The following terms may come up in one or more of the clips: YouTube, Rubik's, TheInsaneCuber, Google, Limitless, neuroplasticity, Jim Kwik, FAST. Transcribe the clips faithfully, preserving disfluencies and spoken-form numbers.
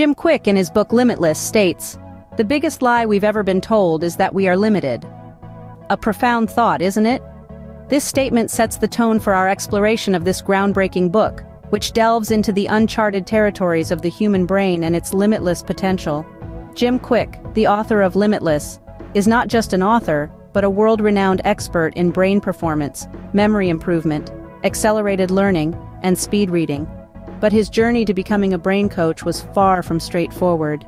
Jim Kwik in his book Limitless states, "The biggest lie we've ever been told is that we are limited." A profound thought, isn't it? This statement sets the tone for our exploration of this groundbreaking book, which delves into the uncharted territories of the human brain and its limitless potential. Jim Kwik, the author of Limitless, is not just an author, but a world-renowned expert in brain performance, memory improvement, accelerated learning, and speed reading. But his journey to becoming a brain coach was far from straightforward.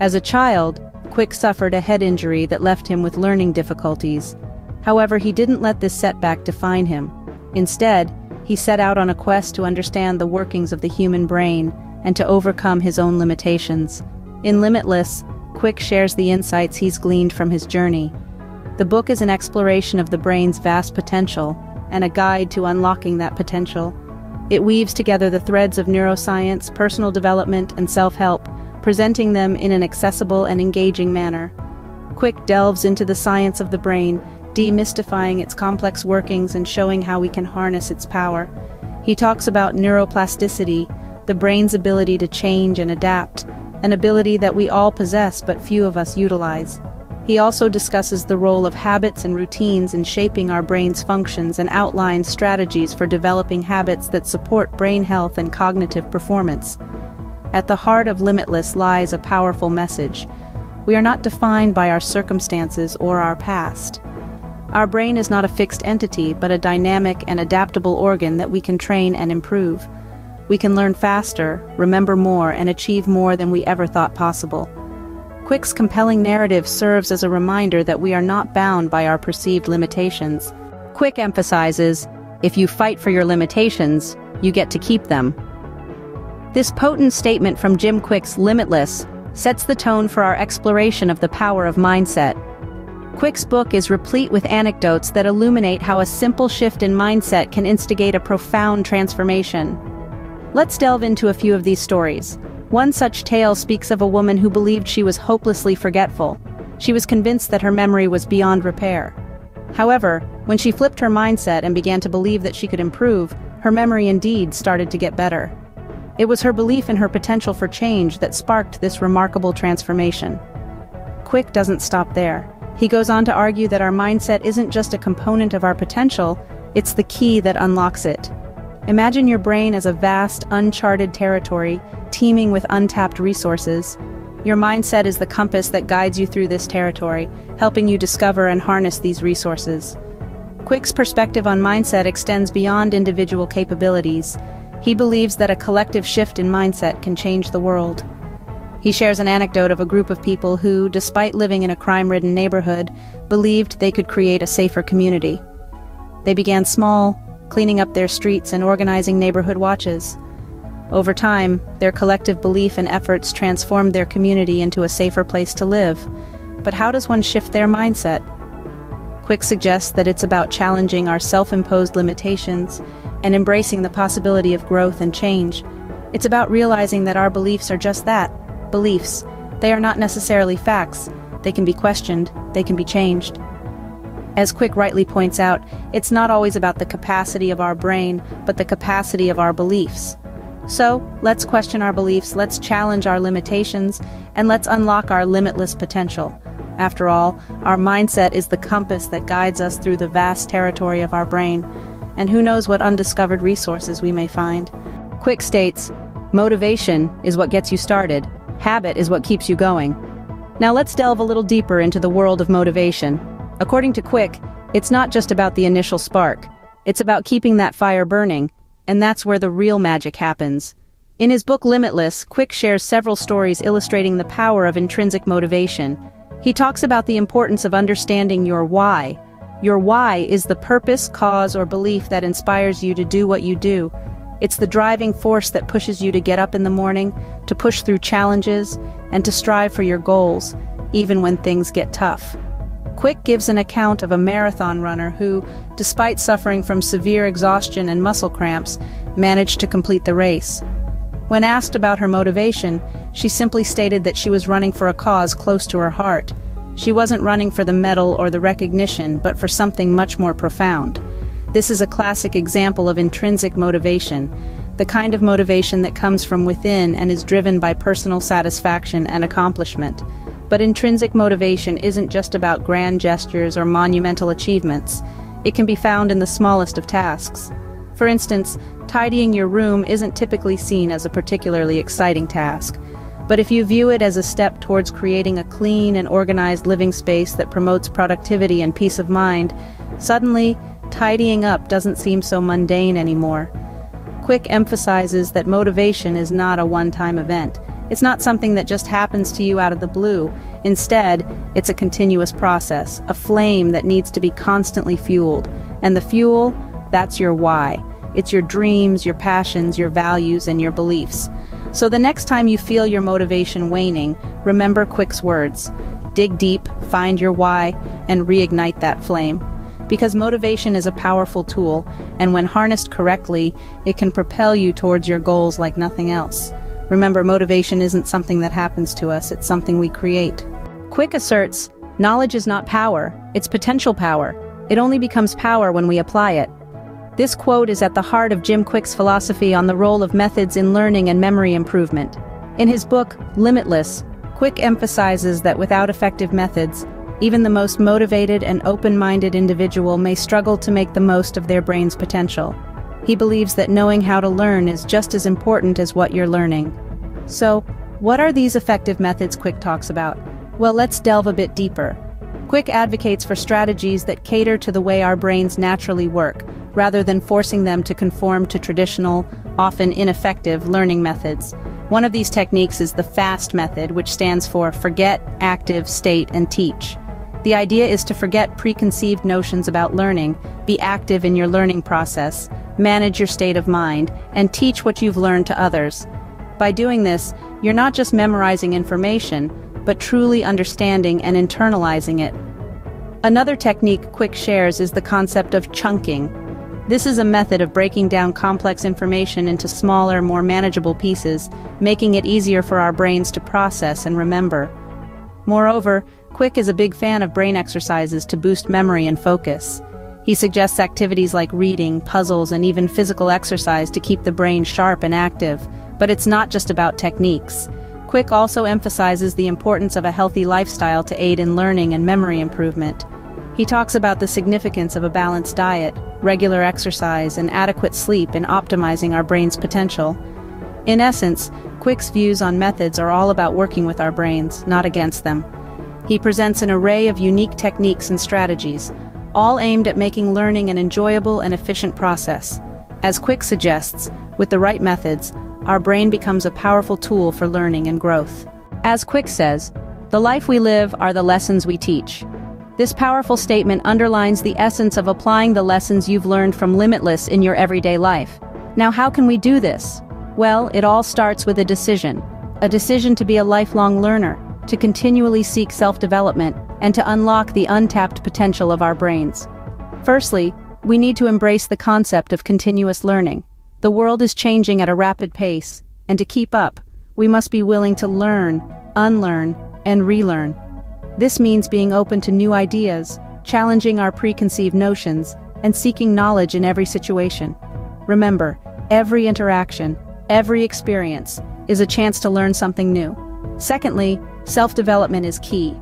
As a child, Kwik suffered a head injury that left him with learning difficulties. However, he didn't let this setback define him. Instead, he set out on a quest to understand the workings of the human brain and to overcome his own limitations. In Limitless, Kwik shares the insights he's gleaned from his journey. The book is an exploration of the brain's vast potential and a guide to unlocking that potential. It weaves together the threads of neuroscience, personal development, and self-help, presenting them in an accessible and engaging manner. Kwik delves into the science of the brain, demystifying its complex workings and showing how we can harness its power. He talks about neuroplasticity, the brain's ability to change and adapt, an ability that we all possess but few of us utilize. He also discusses the role of habits and routines in shaping our brain's functions and outlines strategies for developing habits that support brain health and cognitive performance. At the heart of Limitless lies a powerful message. We are not defined by our circumstances or our past. Our brain is not a fixed entity, but a dynamic and adaptable organ that we can train and improve. We can learn faster, remember more, and achieve more than we ever thought possible. Kwik's compelling narrative serves as a reminder that we are not bound by our perceived limitations. Kwik emphasizes, if you fight for your limitations, you get to keep them. This potent statement from Jim Kwik's Limitless sets the tone for our exploration of the power of mindset. Kwik's book is replete with anecdotes that illuminate how a simple shift in mindset can instigate a profound transformation. Let's delve into a few of these stories. One such tale speaks of a woman who believed she was hopelessly forgetful. She was convinced that her memory was beyond repair. However, when she flipped her mindset and began to believe that she could improve, her memory indeed started to get better. It was her belief in her potential for change that sparked this remarkable transformation. Kwik doesn't stop there. He goes on to argue that our mindset isn't just a component of our potential, it's the key that unlocks it. Imagine your brain as a vast, uncharted territory, teeming with untapped resources. Your mindset is the compass that guides you through this territory, helping you discover and harness these resources. Kwik's perspective on mindset extends beyond individual capabilities. He believes that a collective shift in mindset can change the world. He shares an anecdote of a group of people who, despite living in a crime-ridden neighborhood, believed they could create a safer community. They began small, cleaning up their streets and organizing neighborhood watches. Over time, their collective belief and efforts transformed their community into a safer place to live. But how does one shift their mindset? Kwik suggests that it's about challenging our self-imposed limitations and embracing the possibility of growth and change. It's about realizing that our beliefs are just that, beliefs. They are not necessarily facts. They can be questioned, they can be changed. As Kwik rightly points out, it's not always about the capacity of our brain, but the capacity of our beliefs. So, let's question our beliefs, let's challenge our limitations, and let's unlock our limitless potential. After all, our mindset is the compass that guides us through the vast territory of our brain, and who knows what undiscovered resources we may find. Kwik states, "Motivation is what gets you started. Habit is what keeps you going." Now let's delve a little deeper into the world of motivation. According to Kwik, it's not just about the initial spark. It's about keeping that fire burning, and that's where the real magic happens. In his book Limitless, Kwik shares several stories illustrating the power of intrinsic motivation. He talks about the importance of understanding your why. Your why is the purpose, cause, or belief that inspires you to do what you do. It's the driving force that pushes you to get up in the morning, to push through challenges, and to strive for your goals, even when things get tough. Kwik gives an account of a marathon runner who, despite suffering from severe exhaustion and muscle cramps, managed to complete the race. When asked about her motivation, she simply stated that she was running for a cause close to her heart. She wasn't running for the medal or the recognition, but for something much more profound. This is a classic example of intrinsic motivation, the kind of motivation that comes from within and is driven by personal satisfaction and accomplishment. But intrinsic motivation isn't just about grand gestures or monumental achievements. It can be found in the smallest of tasks. For instance, tidying your room isn't typically seen as a particularly exciting task. But if you view it as a step towards creating a clean and organized living space that promotes productivity and peace of mind, suddenly, tidying up doesn't seem so mundane anymore. Kwik emphasizes that motivation is not a one-time event. It's not something that just happens to you out of the blue. Instead, it's a continuous process, a flame that needs to be constantly fueled. And the fuel, that's your why. It's your dreams, your passions, your values, and your beliefs. So the next time you feel your motivation waning, remember Kwik's words. Dig deep, find your why, and reignite that flame. Because motivation is a powerful tool, and when harnessed correctly, it can propel you towards your goals like nothing else. Remember, motivation isn't something that happens to us, it's something we create. Kwik asserts, knowledge is not power, it's potential power. It only becomes power when we apply it. This quote is at the heart of Jim Kwik's philosophy on the role of methods in learning and memory improvement. In his book, Limitless, Kwik emphasizes that without effective methods, even the most motivated and open-minded individual may struggle to make the most of their brain's potential. He believes that knowing how to learn is just as important as what you're learning. So, what are these effective methods Kwik talks about? Well, let's delve a bit deeper. Kwik advocates for strategies that cater to the way our brains naturally work, rather than forcing them to conform to traditional, often ineffective, learning methods. One of these techniques is the FAST method, which stands for Forget, Active, State, and Teach. The idea is to forget preconceived notions about learning, be active in your learning process, manage your state of mind, and teach what you've learned to others. By doing this, you're not just memorizing information, but truly understanding and internalizing it. Another technique Kwik shares is the concept of chunking. This is a method of breaking down complex information into smaller, more manageable pieces, making it easier for our brains to process and remember. Moreover, Kwik is a big fan of brain exercises to boost memory and focus. He suggests activities like reading, puzzles, and even physical exercise to keep the brain sharp and active. But it's not just about techniques. Kwik also emphasizes the importance of a healthy lifestyle to aid in learning and memory improvement. He talks about the significance of a balanced diet, regular exercise, and adequate sleep in optimizing our brain's potential. In essence, Kwik's views on methods are all about working with our brains, not against them. He presents an array of unique techniques and strategies, all aimed at making learning an enjoyable and efficient process. As Kwik suggests, with the right methods, our brain becomes a powerful tool for learning and growth. As Kwik says, the life we live are the lessons we teach. This powerful statement underlines the essence of applying the lessons you've learned from Limitless in your everyday life. Now, how can we do this? Well, it all starts with a decision. A decision to be a lifelong learner, to continually seek self-development, and to unlock the untapped potential of our brains. Firstly, we need to embrace the concept of continuous learning. The world is changing at a rapid pace, and to keep up, we must be willing to learn, unlearn, and relearn. This means being open to new ideas, challenging our preconceived notions, and seeking knowledge in every situation. Remember, every interaction, every experience, is a chance to learn something new. Secondly, self-development is key.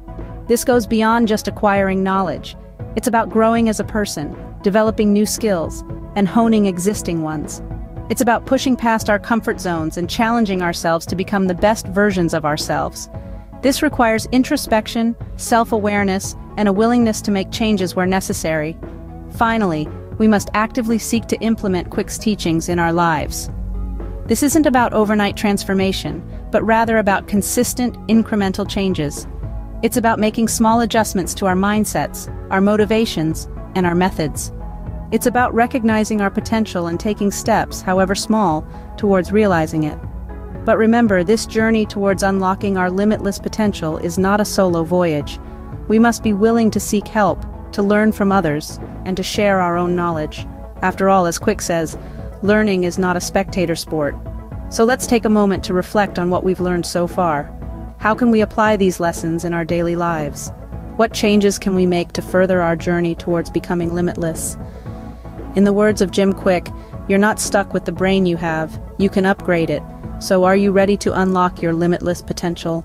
This goes beyond just acquiring knowledge. It's about growing as a person, developing new skills, and honing existing ones. It's about pushing past our comfort zones and challenging ourselves to become the best versions of ourselves. This requires introspection, self-awareness, and a willingness to make changes where necessary. Finally, we must actively seek to implement Kwik's teachings in our lives. This isn't about overnight transformation, but rather about consistent, incremental changes. It's about making small adjustments to our mindsets, our motivations, and our methods. It's about recognizing our potential and taking steps, however small, towards realizing it. But remember, this journey towards unlocking our limitless potential is not a solo voyage. We must be willing to seek help, to learn from others, and to share our own knowledge. After all, as Kwik says, learning is not a spectator sport. So let's take a moment to reflect on what we've learned so far. How can we apply these lessons in our daily lives? What changes can we make to further our journey towards becoming limitless? In the words of Jim Kwik, You're not stuck with the brain you have. You can upgrade it. So are you ready to unlock your limitless potential?